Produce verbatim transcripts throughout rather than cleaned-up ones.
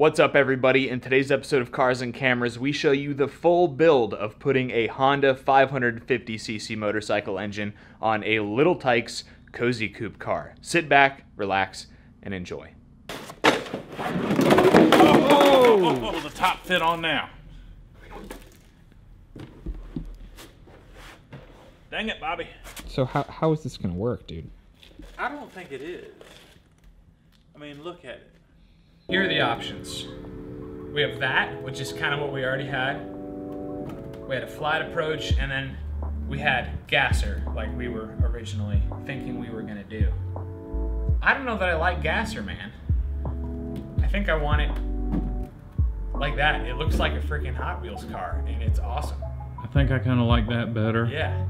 What's up everybody, in today's episode of Cars and Cameras we show you the full build of putting a Honda five hundred fifty c c motorcycle engine on a Little Tikes Cozy Coupe car. Sit back, relax, and enjoy. Oh, oh, oh, oh, the top fit on now. Dang it, Bobby. So how, how is this going to work, dude? I don't think it is. I mean, look at it. Here are the options. We have that, which is kind of what we already had. We had a flat approach, and then we had gasser, like we were originally thinking we were gonna do. I don't know that I like gasser, man. I think I want it like that. It looks like a freaking Hot Wheels car, and it's awesome. I think I kind of like that better. Yeah.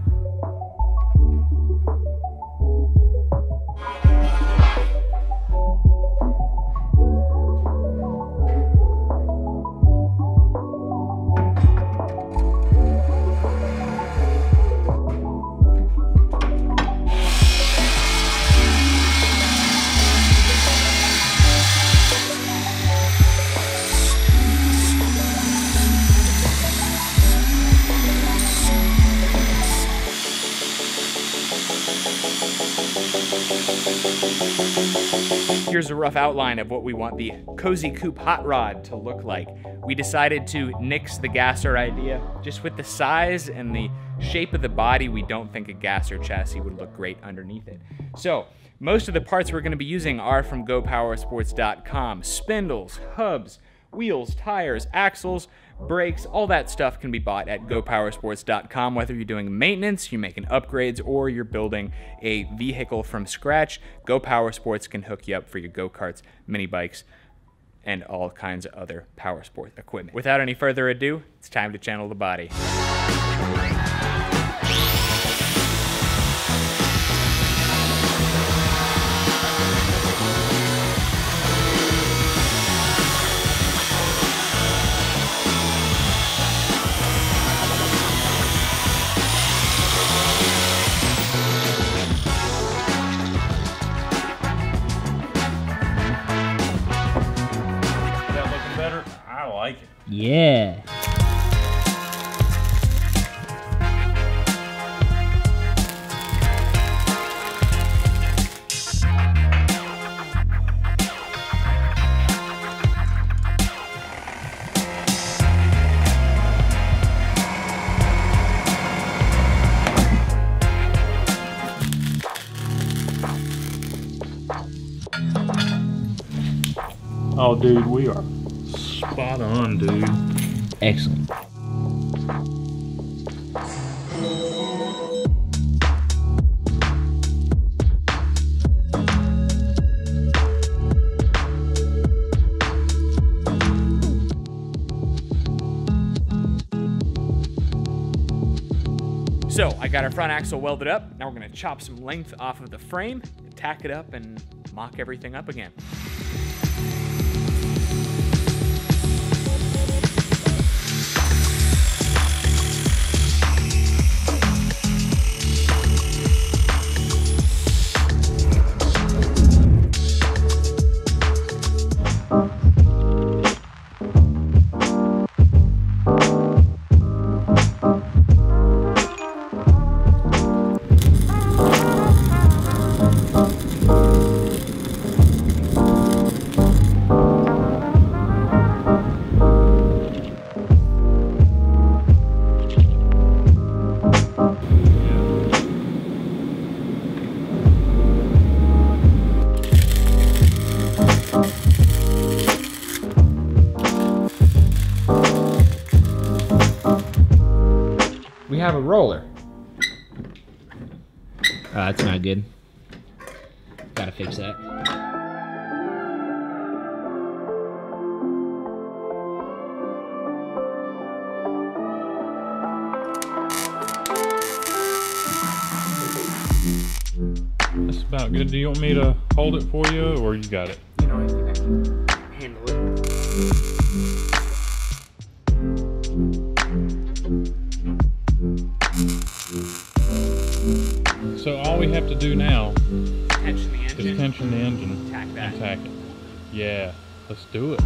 Here's a rough outline of what we want the Cozy Coupe hot rod to look like. We decided to nix the gasser idea. Just with the size and the shape of the body, we don't think a gasser chassis would look great underneath it. So most of the parts we're going to be using are from go power sports dot com. Spindles, hubs, wheels, tires, axles, brakes, all that stuff can be bought at go power sports dot com. Whether you're doing maintenance, you're making upgrades, or you're building a vehicle from scratch, GoPowersports can hook you up for your go-karts, mini bikes, and all kinds of other power sport equipment. Without any further ado, it's time to channel the body. Yeah. Oh, dude, we are spot on, dude. Excellent. So I got our front axle welded up. Now we're going to chop some length off of the frame, tack it up, and mock everything up again. Have a roller. Oh, that's not good. Gotta fix that. That's about good. Do you want me to hold it for you, or you got it? You know, I think I can handle it. So all we have to do now tension the engine, is tension the engine, tack that, and tack it. Yeah, Let's do it.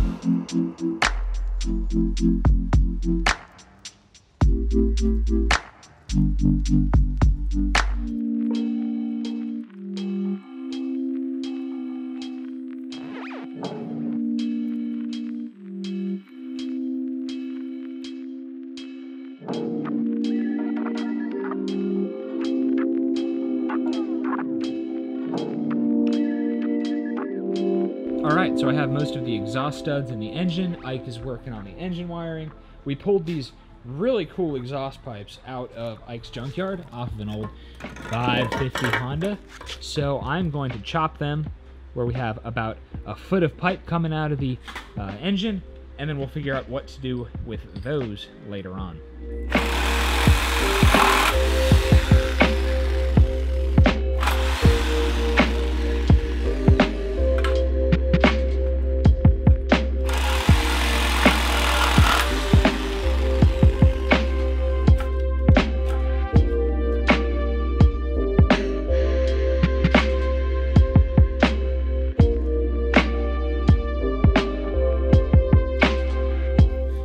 Alright, so I have most of the exhaust studs in the engine. Ike is working on the engine wiring. We pulled these really cool exhaust pipes out of Ike's junkyard off of an old five fifty Honda. So I'm going to chop them where we have about a foot of pipe coming out of the uh, engine, and then we'll figure out what to do with those later on.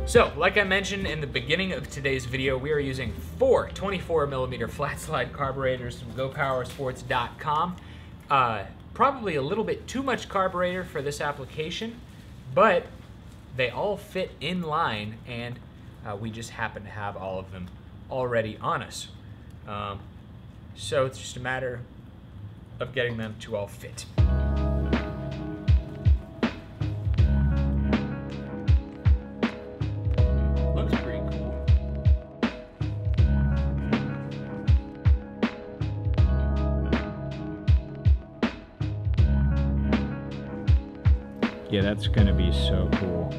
So, like I mentioned in the beginning of today's video, we are using four twenty-four millimeter flat slide carburetors from go power sports dot com. Uh, probably a little bit too much carburetor for this application, but they all fit in line, and uh, we just happen to have all of them already on us. Um, so it's just a matter of getting them to all fit. Yeah, that's gonna be so cool.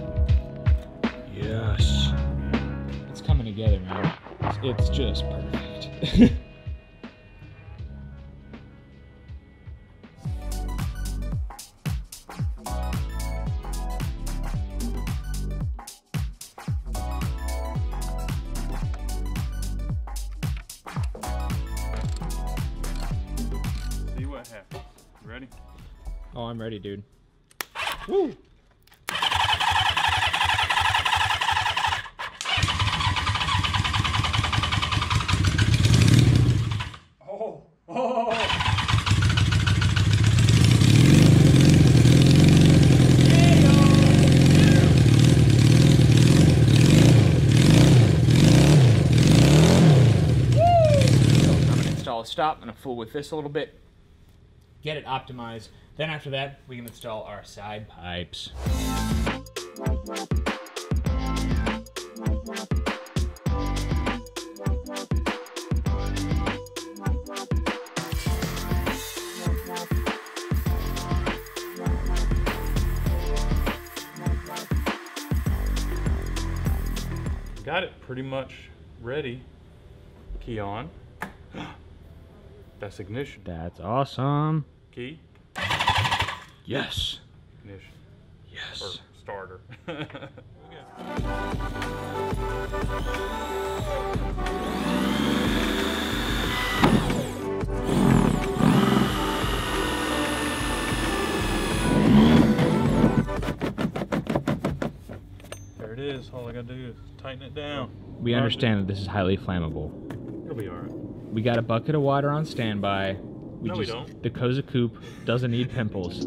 Yes. It's coming together, man. It's, it's just perfect. See what happens. You ready? Oh, I'm ready, dude. Woo! Oh! Oh! I'm gonna install a stop. I'm gonna fool with this a little bit. Get it optimized. Then after that, we can install our side pipes. Got it pretty much ready. Key on. That's ignition. That's awesome. Key. Yes. Ignition. Yes. Or starter. There it is. All I gotta do is tighten it down. We understand that this is highly flammable. It'll be all right. We got a bucket of water on standby. We no, just, we don't. The Cozy Coupe doesn't need pimples.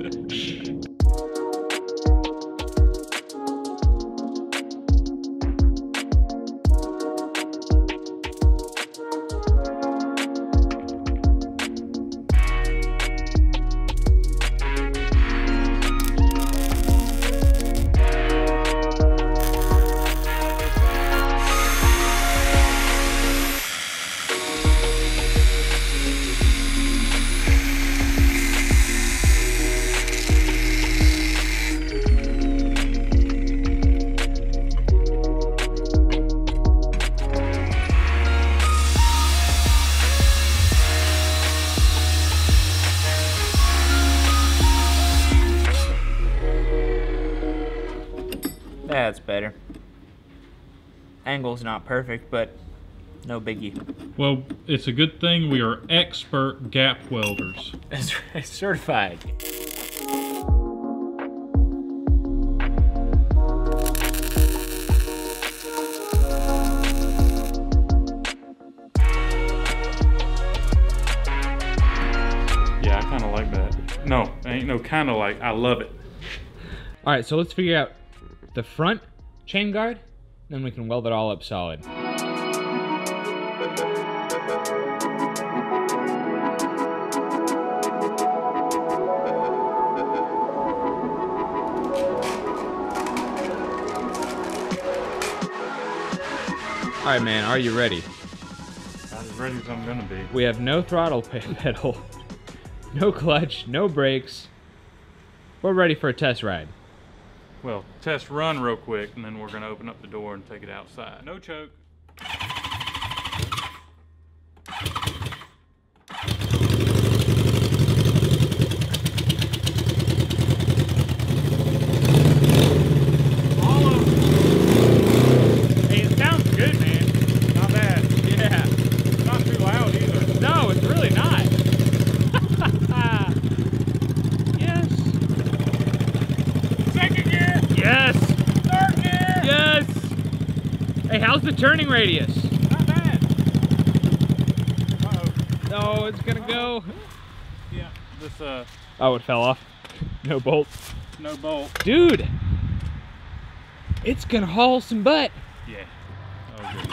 That's better. Angle's not perfect, but no biggie. Well, it's a good thing we are expert gap welders. That's right, certified. No, ain't no kind of like. I love it. All right, so let's figure out the front chain guard, then we can weld it all up solid. All right, man, are you ready? As ready as I'm gonna be. We have no throttle pedal, no clutch, no brakes. We're ready for a test ride. Well, test run real quick, and then we're gonna open up the door and take it outside. No choke. Turning radius. Not bad. Uh-oh. No, it's gonna Uh-oh. go. Yeah, this uh oh, it fell off. No bolt. No bolt. Dude! It's gonna haul some butt. Yeah. Oh good.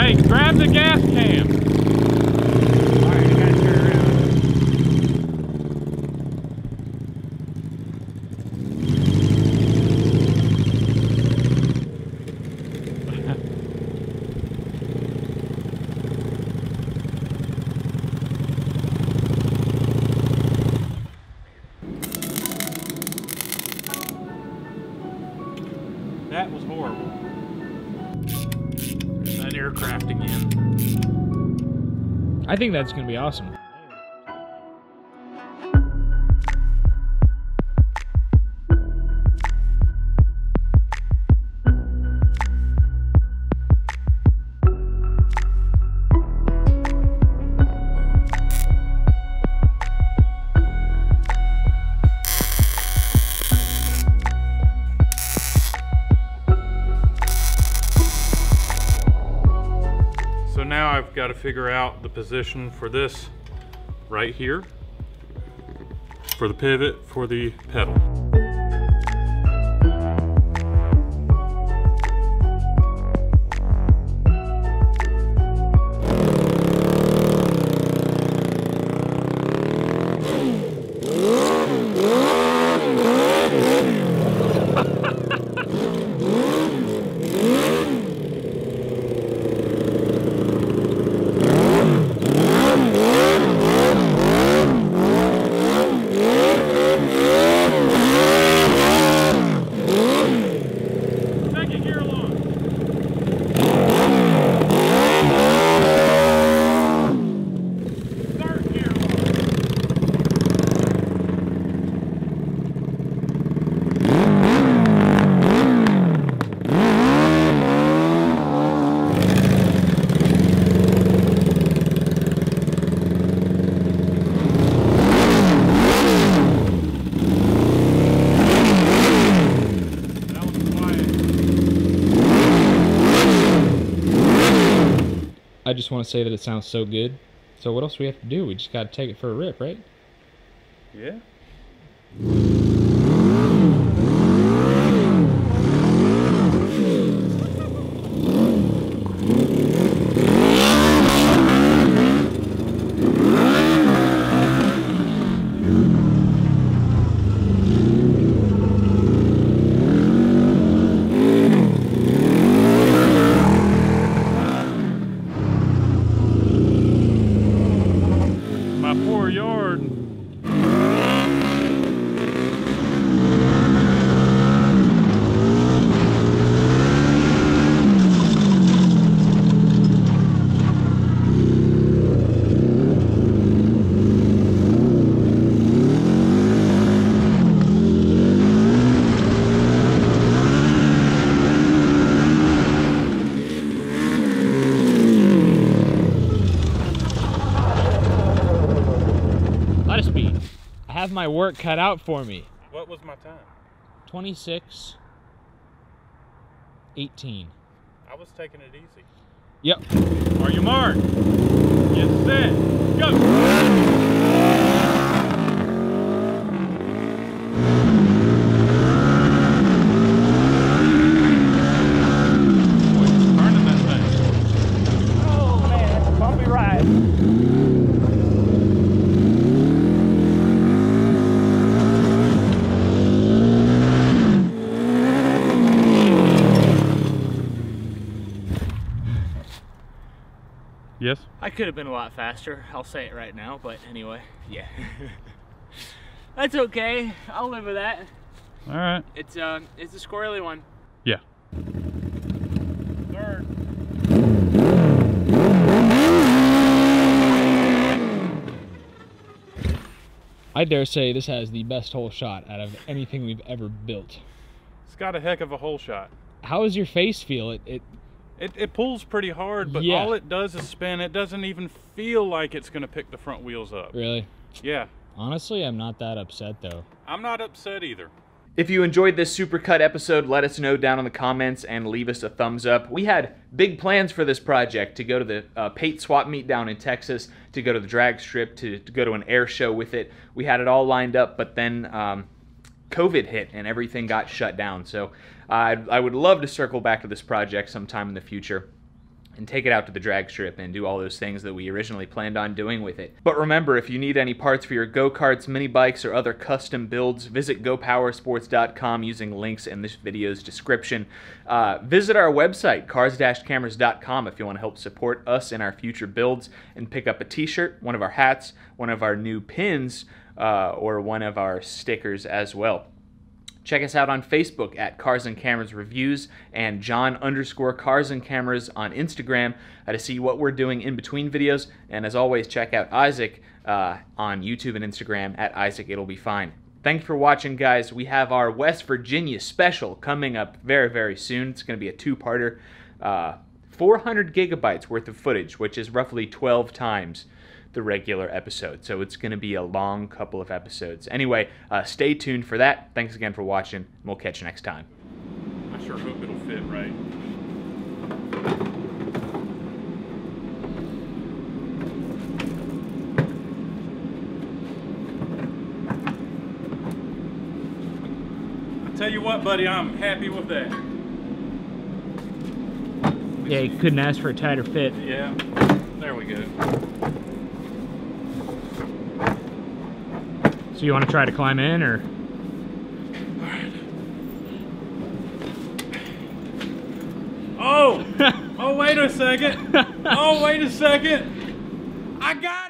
Hey, grab the gas can. Alright, I gotta turn around. That was horrible. There's that aircraft again. I think that's gonna be awesome. Got to figure out the position for this right here, for the pivot, for the pedal. I just want to say that it sounds so good. So what else do we have to do? We just got to take it for a rip, right? Yeah. Have my work cut out for me. What was my time? twenty-six eighteen. I was taking it easy. Yep. Are you marked? Get set, go! Boy, it's turning that thing. Oh man, that's a bumpy ride. Yes? I could have been a lot faster, I'll say it right now, but anyway, yeah. That's okay, I'll live with that. Alright. It's um, it's a squirrely one. Yeah. Third. I dare say this has the best hole shot out of anything we've ever built. It's got a heck of a hole shot. How does your face feel? It... it It, it pulls pretty hard, but yeah. All it does is spin. It doesn't even feel like it's going to pick the front wheels up. Really? Yeah. Honestly, I'm not that upset, though. I'm not upset either. If you enjoyed this supercut episode, let us know down in the comments and leave us a thumbs up. We had big plans for this project, to go to the uh, Pate swap meet down in Texas, to go to the drag strip, to, to go to an air show with it. We had it all lined up, but then... Um, COVID hit and everything got shut down. So uh, I'd, I would love to circle back to this project sometime in the future and take it out to the drag strip and do all those things that we originally planned on doing with it. But remember, if you need any parts for your go-karts, mini bikes, or other custom builds, visit go power sports dot com using links in this video's description. Uh, visit our website, cars dash cameras dot com, if you want to help support us in our future builds, and pick up a t-shirt, one of our hats, one of our new pins, Uh, or one of our stickers as well. Check us out on Facebook at Cars and Cameras Reviews and John underscore Cars and Cameras on Instagram uh, to see what we're doing in between videos. And as always, check out Isaac uh, on YouTube and Instagram at Isaac It'll Be Fine. Thanks for watching, guys. We have our West Virginia special coming up very, very soon. It's going to be a two-parter. Uh, four hundred gigabytes worth of footage, which is roughly twelve times the regular episode, so it's going to be a long couple of episodes. Anyway, uh, stay tuned for that. Thanks again for watching, and we'll catch you next time. I sure hope it'll fit right. I tell you what, buddy, I'm happy with that. Yeah, you couldn't ask for a tighter fit. Yeah, there we go. So you want to try to climb in, or? All right. Oh! Oh, wait a second! Oh, wait a second! I got it!